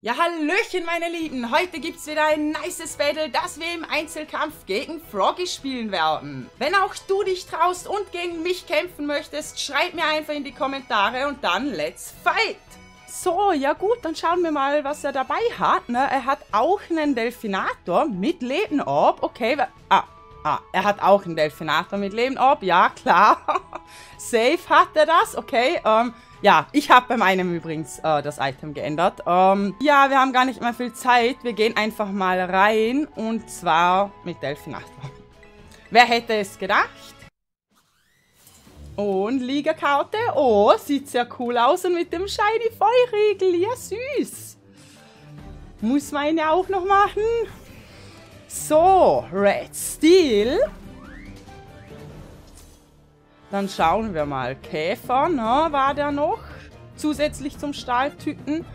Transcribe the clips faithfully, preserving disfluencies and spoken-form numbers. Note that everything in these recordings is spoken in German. Ja, hallöchen meine Lieben, heute gibt's wieder ein nices Battle, das wir im Einzelkampf gegen Froggy spielen werden. Wenn auch du dich traust und gegen mich kämpfen möchtest, schreib mir einfach in die Kommentare und dann let's fight! So, ja gut, dann schauen wir mal, was er dabei hat, ne? Er hat auch einen Delfinator mit Leben Orb, okay, ah, ah, er hat auch einen Delfinator mit Leben Orb, ja klar, safe hat er das, okay, ähm, ja, ich habe bei meinem übrigens äh, das Item geändert. Ähm, ja, wir haben gar nicht mehr viel Zeit. Wir gehen einfach mal rein. Und zwar mit Delphinacht. Wer hätte es gedacht? Und Liga-Karte. Oh, sieht sehr cool aus. Und mit dem shiny Feuerriegel. Ja, süß. Muss meine auch noch machen. So, Red Steel. Dann schauen wir mal. Käfer, ne, war der noch? Zusätzlich zum Stahltypen.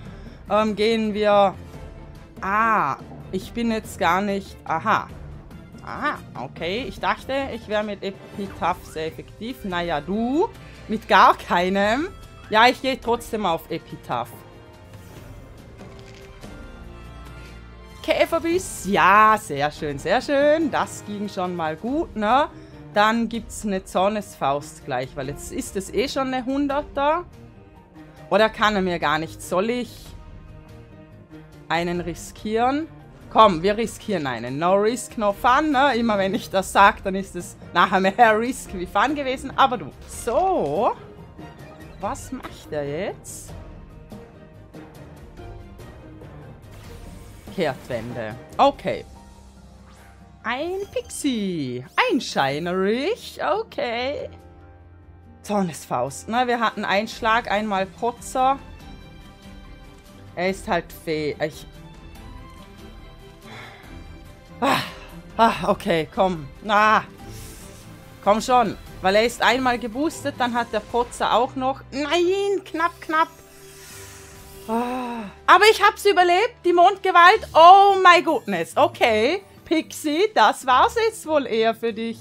Ähm, gehen wir... Ah, ich bin jetzt gar nicht... Aha. Aha, okay. Ich dachte, ich wäre mit Epitaph sehr effektiv. Naja, du. Mit gar keinem. Ja, ich gehe trotzdem auf Epitaph. Käferbiss. Ja, sehr schön, sehr schön. Das ging schon mal gut, ne? Dann gibt es eine Zornesfaust gleich, weil jetzt ist es eh schon eine hunderter. Oder kann er mir gar nicht? Soll ich einen riskieren? Komm, wir riskieren einen. No risk, no fun. Ne? Immer wenn ich das sage, dann ist es nachher mehr risk wie fun gewesen. Aber du. So. Was macht er jetzt? Kehrtwende. Okay. Ein Pixie. Ein Shinerich. Okay. Zornesfaust. Ne? Wir hatten einen Schlag, einmal Potzer. Er ist halt Fee. Ich... Ah. ah, okay, komm. Ah. Komm schon. Weil er ist einmal geboostet, dann hat der Potzer auch noch. Nein, knapp, knapp. Ah. Aber ich hab's überlebt. Die Mondgewalt. Oh my goodness. Okay. Pixie, das war's jetzt wohl eher für dich.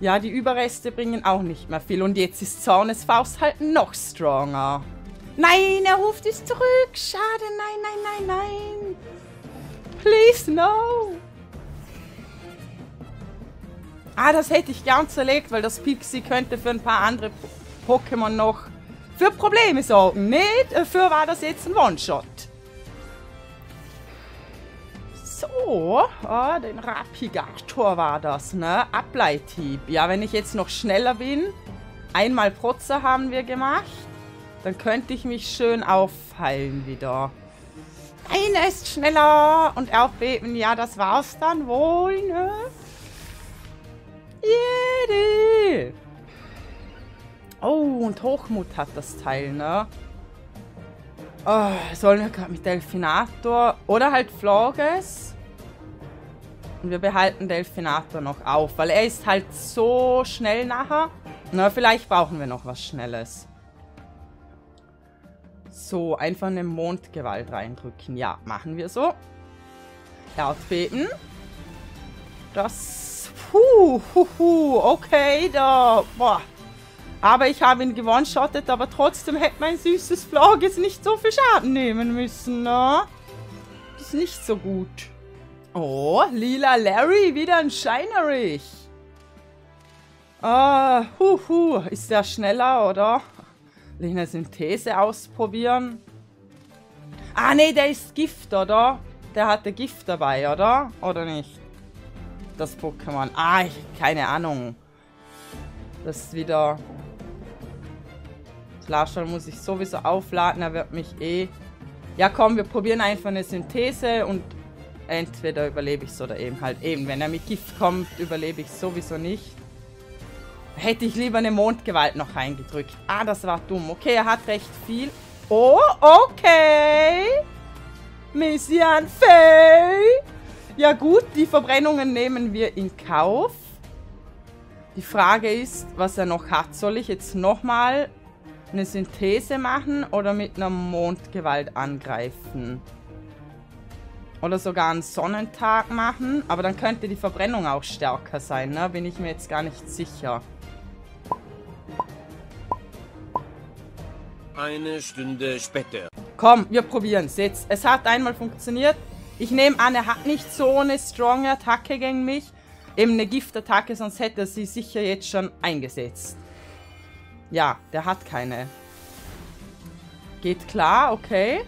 Ja, die Überreste bringen auch nicht mehr viel. Und jetzt ist Zornesfaust halt noch stronger. Nein, er ruft es zurück. Schade, nein, nein, nein, nein. Please, no. Ah, das hätte ich gern zerlegt, weil das Pixie könnte für ein paar andere po Pokémon noch für Probleme sorgen. Nee, dafür war das jetzt ein One-Shot. So, oh, den Rapigator war das, ne? Ableithieb. Ja, wenn ich jetzt noch schneller bin, einmal Protzer haben wir gemacht, dann könnte ich mich schön aufheilen wieder. Nein, er ist schneller und aufbeben. Ja, das war's dann wohl, ne? Jede. Oh, und Hochmut hat das Teil, ne? Oh, sollen wir gerade mit Delfinator oder halt Floges? Und wir behalten Delfinator noch auf, weil er ist halt so schnell nachher. Na, vielleicht brauchen wir noch was Schnelles. So, einfach eine Mondgewalt reindrücken. Ja, machen wir so. Aufbeben. Das... Puh, hu, hu, okay, da... Boah. Aber ich habe ihn gewonshottet, aber trotzdem hätte mein süßes Flogges nicht so viel Schaden nehmen müssen, ne? Das ist nicht so gut. Oh, lila Larry, wieder ein Shinerich. Ah, hu, hu, ist der schneller, oder? Will ich eine Synthese ausprobieren? Ah, nee, der ist Gift, oder? Der hatte Gift dabei, oder? Oder nicht? Das Pokémon. Ah, ich, keine Ahnung. Das ist wieder... Solarstrahl muss ich sowieso aufladen, er wird mich eh... Ja komm, wir probieren einfach eine Synthese und entweder überlebe ich es oder eben halt eben. Wenn er mit Gift kommt, überlebe ich sowieso nicht. Hätte ich lieber eine Mondgewalt noch reingedrückt. Ah, das war dumm. Okay, er hat recht viel. Oh, okay. Mission fail. Ja gut, die Verbrennungen nehmen wir in Kauf. Die Frage ist, was er noch hat. Soll ich jetzt nochmal... eine Synthese machen oder mit einer Mondgewalt angreifen. Oder sogar einen Sonnentag machen. Aber dann könnte die Verbrennung auch stärker sein, ne? Bin ich mir jetzt gar nicht sicher. Eine Stunde später. Komm, wir probieren es jetzt. Es hat einmal funktioniert. Ich nehme an, er hat nicht so eine stronge Attacke gegen mich. Eben eine Giftattacke, sonst hätte er sie sicher jetzt schon eingesetzt. Ja, der hat keine. Geht klar, okay.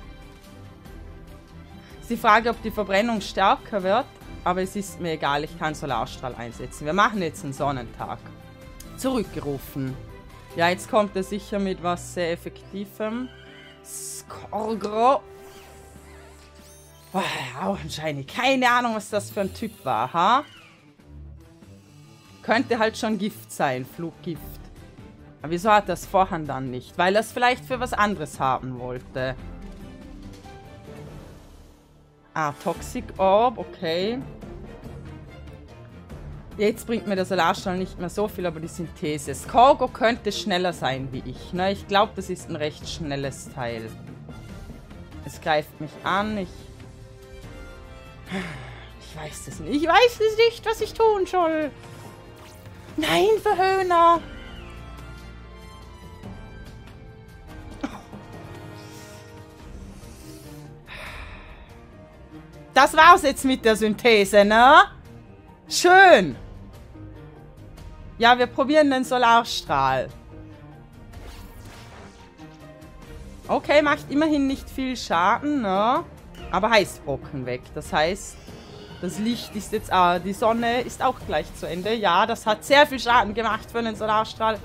Ist die Frage, ob die Verbrennung stärker wird. Aber es ist mir egal, ich kann Solarstrahl einsetzen. Wir machen jetzt einen Sonnentag. Zurückgerufen. Ja, jetzt kommt er sicher mit was sehr Effektivem. Skorgro. Boah, auch anscheinend. Keine Ahnung, was das für ein Typ war, ha? Könnte halt schon Gift sein, Fluggift. Aber wieso hat er das vorher dann nicht? Weil er es vielleicht für was anderes haben wollte. Ah, Toxic Orb, okay. Jetzt bringt mir der Solarstrahl nicht mehr so viel, aber die Synthese. Skorgo könnte schneller sein wie ich. Ne? Ich glaube, das ist ein recht schnelles Teil. Es greift mich an. Ich, ich weiß es nicht. Ich weiß es nicht, was ich tun soll. Nein, Verhöhner. Das war's jetzt mit der Synthese, ne? Schön. Ja, wir probieren den Solarstrahl. Okay, macht immerhin nicht viel Schaden, ne? Aber Heißbrocken weg. Das heißt, das Licht ist jetzt... Ah, die Sonne ist auch gleich zu Ende. Ja, das hat sehr viel Schaden gemacht für den Solarstrahl.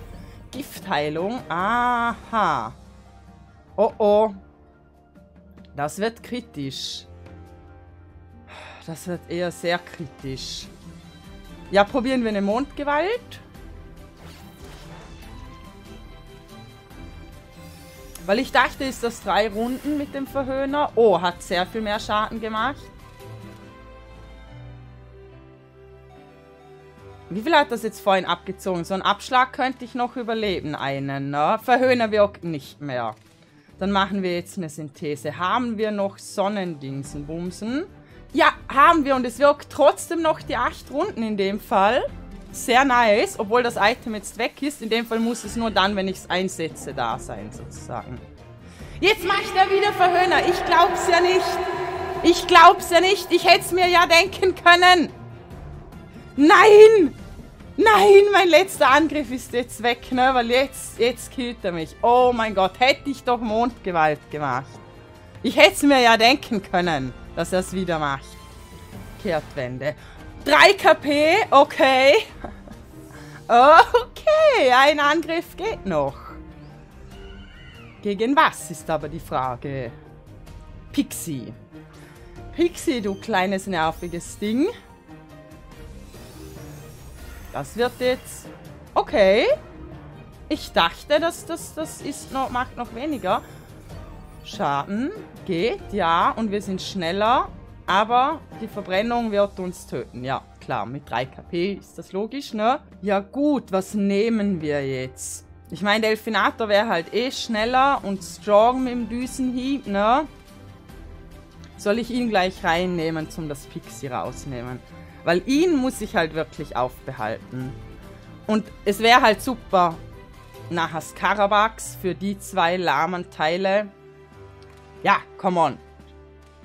Giftheilung. Aha. Oh, oh. Das wird kritisch. Das wird eher sehr kritisch. Ja, probieren wir eine Mondgewalt. Weil ich dachte, ist das drei Runden mit dem Verhöhner. Oh, hat sehr viel mehr Schaden gemacht. Wie viel hat das jetzt vorhin abgezogen? So einen Abschlag könnte ich noch überleben, einen, ne? Verhöhner wirkt nicht mehr. Dann machen wir jetzt eine Synthese. Haben wir noch Sonnendingsenbumsen? Ja, haben wir und es wirkt trotzdem noch die acht Runden in dem Fall. Sehr nice, obwohl das Item jetzt weg ist. In dem Fall muss es nur dann, wenn ich es einsetze, da sein, sozusagen. Jetzt macht er wieder Verhöhner. Ich glaub's ja nicht. Ich glaub's ja nicht. Ich hätte es mir ja denken können. Nein! Nein, mein letzter Angriff ist jetzt weg, ne? Weil jetzt, jetzt killt er mich. Oh mein Gott, hätte ich doch Mondgewalt gemacht. Ich hätte es mir ja denken können, dass er es wieder macht. Kehrtwende. drei KP, okay. Okay, ein Angriff geht noch. Gegen was ist aber die Frage? Pixie. Pixie, du kleines nerviges Ding. Das wird jetzt... Okay. Ich dachte, das, das, das ist noch, macht noch weniger Schaden. Geht, ja. Und wir sind schneller. Aber die Verbrennung wird uns töten. Ja, klar. Mit drei KP ist das logisch, ne? Ja gut, was nehmen wir jetzt? Ich meine, der Delfinator wäre halt eh schneller und strong mit dem Düsenhieb, ne? Soll ich ihn gleich reinnehmen, zum das Pixie rausnehmen? Weil ihn muss ich halt wirklich aufbehalten. Und es wäre halt super nach Haskarabax für die zwei lahmen Teile. Ja, come on.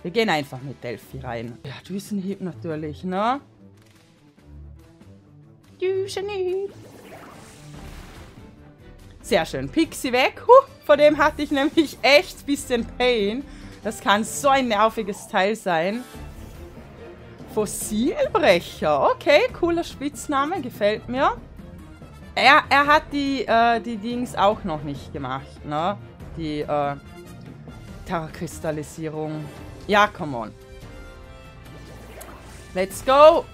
Wir gehen einfach mit Delfi rein. Ja, Düsenhieb natürlich, ne? Düsenhieb. Sehr schön. Pixie weg. Huh, vor dem hatte ich nämlich echt ein bisschen Pain. Das kann so ein nerviges Teil sein. Fossilbrecher. Okay, cooler Spitzname. Gefällt mir. Er, er hat die, äh, die Dings auch noch nicht gemacht, ne? Die, äh... Terrakristallisierung. Ja, come on. Let's go.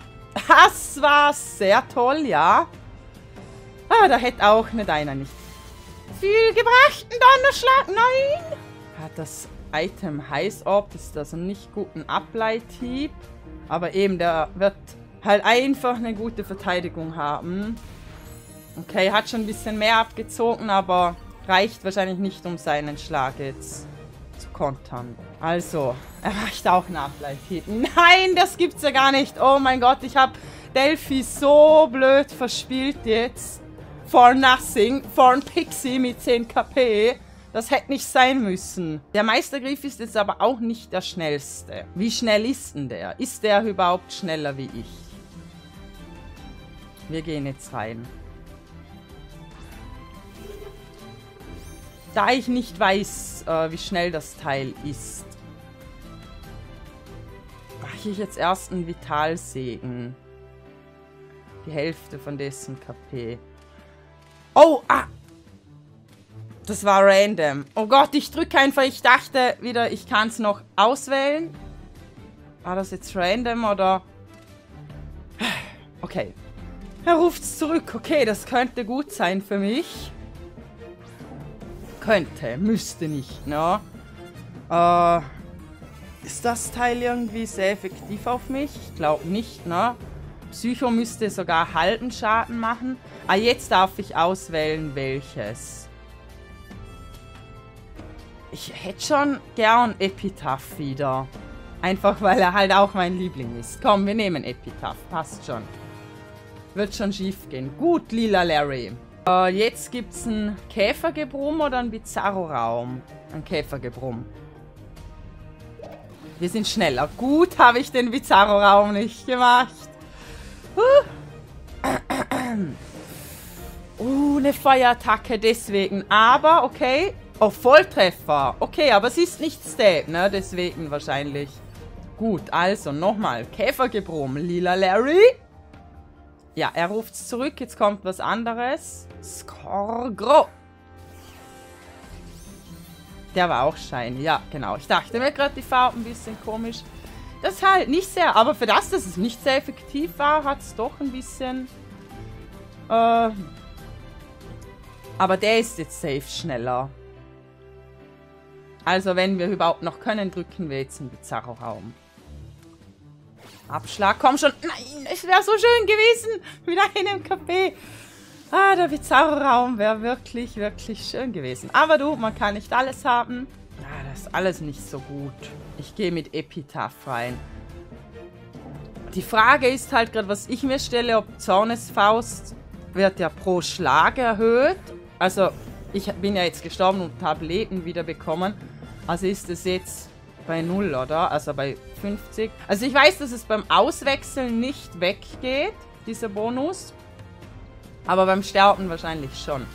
Das war sehr toll, ja. Ah, da hätte auch eine Deiner nicht viel gebracht. Ein Donnerschlag, nein. Hat das Item Heiß Orb, das ist das nicht guten Ableithieb. Aber eben, der wird halt einfach eine gute Verteidigung haben. Okay, hat schon ein bisschen mehr abgezogen, aber reicht wahrscheinlich nicht, um seinen Schlag jetzt zu kontern. Also, er macht auch einen Ableithieb. Nein, das gibt's ja gar nicht. Oh mein Gott, ich habe Delfi so blöd verspielt jetzt. For nothing. For ein Pixie mit zehn KP. Das hätte nicht sein müssen. Der Meistergriff ist jetzt aber auch nicht der schnellste. Wie schnell ist denn der? Ist der überhaupt schneller wie ich? Wir gehen jetzt rein. Da ich nicht weiß, äh, wie schnell das Teil ist, mache ich jetzt erst einen Vitalsegen. Die Hälfte von dessen K P. Oh, ah! Das war random. Oh Gott, ich drücke einfach. Ich dachte wieder, ich kann es noch auswählen. War das jetzt random oder... Okay. Er ruft's zurück. Okay, das könnte gut sein für mich. Könnte, müsste nicht, ne? Äh, ist das Teil irgendwie sehr effektiv auf mich? Ich glaube nicht, ne? Psycho müsste sogar halben Schaden machen. Ah, jetzt darf ich auswählen, welches. Ich hätte schon gern Epitaph wieder. Einfach, weil er halt auch mein Liebling ist. Komm, wir nehmen Epitaph. Passt schon. Wird schon schief gehen. Gut, lila Larry. Uh, jetzt gibt es ein Käfergebrumm oder ein Bizarro-Raum. Ein Käfergebrumm. Wir sind schneller. Gut, habe ich den Bizarro-Raum nicht gemacht. Uh. uh, eine Feuerattacke deswegen. Aber, okay. Oh, Volltreffer. Okay, aber es ist nicht Stab, ne? Deswegen wahrscheinlich. Gut, also nochmal. Käfergebrumm, lila Larry. Ja, er ruft's zurück. Jetzt kommt was anderes. Skorgro. Der war auch shiny. Ja, genau. Ich dachte mir gerade, die Farbe ein bisschen komisch. Das halt nicht sehr... Aber für das, dass es nicht sehr effektiv war, hat es doch ein bisschen... Äh, aber der ist jetzt safe schneller. Also, wenn wir überhaupt noch können, drücken wir jetzt einen Bizarro-Raum. Abschlag, komm schon. Nein, es wäre so schön gewesen. Mit einem K P. Ah, der Bizarro-Raum wäre wirklich, wirklich schön gewesen. Aber du, man kann nicht alles haben. Ah, das ist alles nicht so gut. Ich gehe mit Epitaph rein. Die Frage ist halt gerade, was ich mir stelle, ob Zornesfaust wird ja pro Schlag erhöht. Also, ich bin ja jetzt gestorben und habe Leben wieder bekommen. Also ist es jetzt... bei null, oder? Also bei fünfzig. Also ich weiß, dass es beim Auswechseln nicht weggeht, dieser Bonus. Aber beim Sterben wahrscheinlich schon.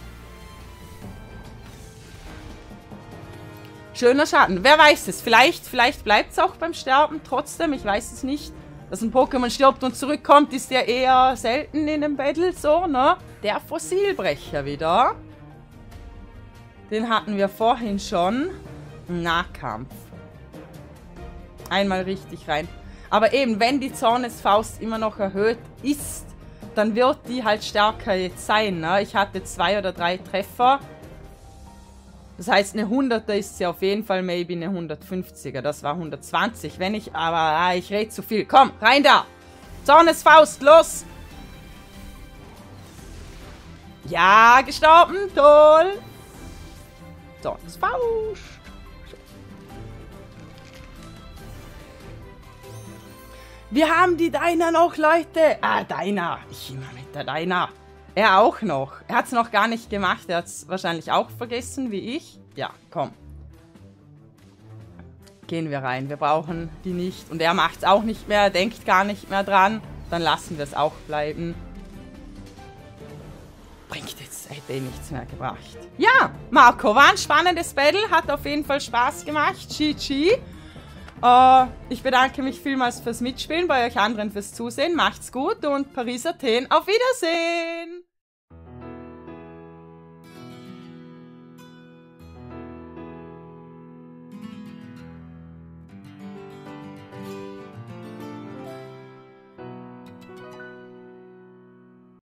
Schöner Schaden. Wer weiß es? Vielleicht, vielleicht bleibt es auch beim Sterben trotzdem. Ich weiß es nicht. Dass ein Pokémon stirbt und zurückkommt, ist ja eher selten in dem Battle so, ne? Der Fossilbrecher wieder. Den hatten wir vorhin schon. Nahkampf. Einmal richtig rein. Aber eben, wenn die Zornesfaust immer noch erhöht ist, dann wird die halt stärker jetzt sein, ne? Ich hatte zwei oder drei Treffer. Das heißt, eine hunderter ist sie auf jeden Fall, maybe eine hundertfünfziger. Das war hundertzwanzig. Wenn ich, aber ah, ich rede zu viel. Komm, rein da! Zornesfaust, los! Ja, gestorben, toll! Zornesfaust! Wir haben die Deiner noch, Leute. Ah, Deiner. Ich immer mit der Deiner. Er auch noch. Er hat es noch gar nicht gemacht. Er hat es wahrscheinlich auch vergessen, wie ich. Ja, komm. Gehen wir rein. Wir brauchen die nicht. Und er macht es auch nicht mehr. Er denkt gar nicht mehr dran. Dann lassen wir es auch bleiben. Bringt jetzt. Hätte eh nichts mehr gebracht. Ja, Marco, war ein spannendes Battle. Hat auf jeden Fall Spaß gemacht. G G. Uh, ich bedanke mich vielmals fürs Mitspielen, bei euch anderen fürs Zusehen. Macht's gut und Paris, Athen, auf Wiedersehen!